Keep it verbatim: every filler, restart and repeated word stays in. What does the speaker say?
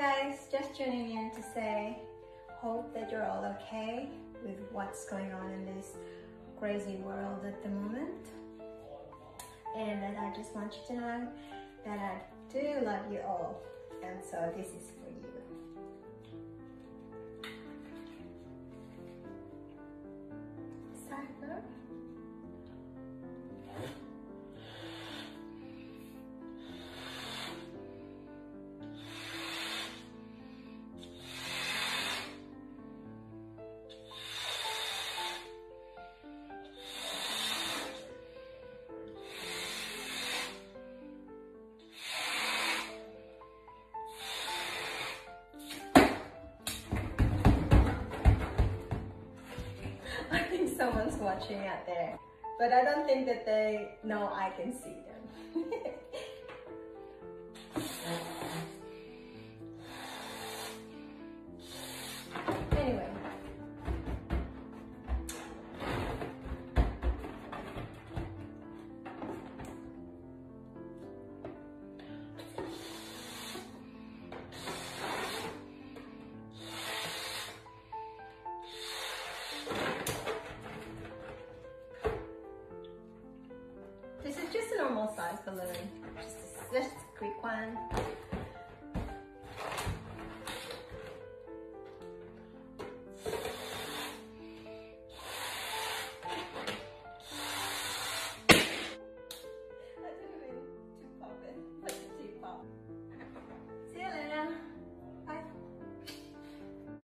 guys, just tuning in to say, hope that you're all okay with what's going on in this crazy world at the moment. And that I just want you to know that I do love you all. And so this is for you. Cypher. Someone's watching out there, but I don't think that they know I can see them. Anyway, this is just a normal size balloon, just, just a quick one.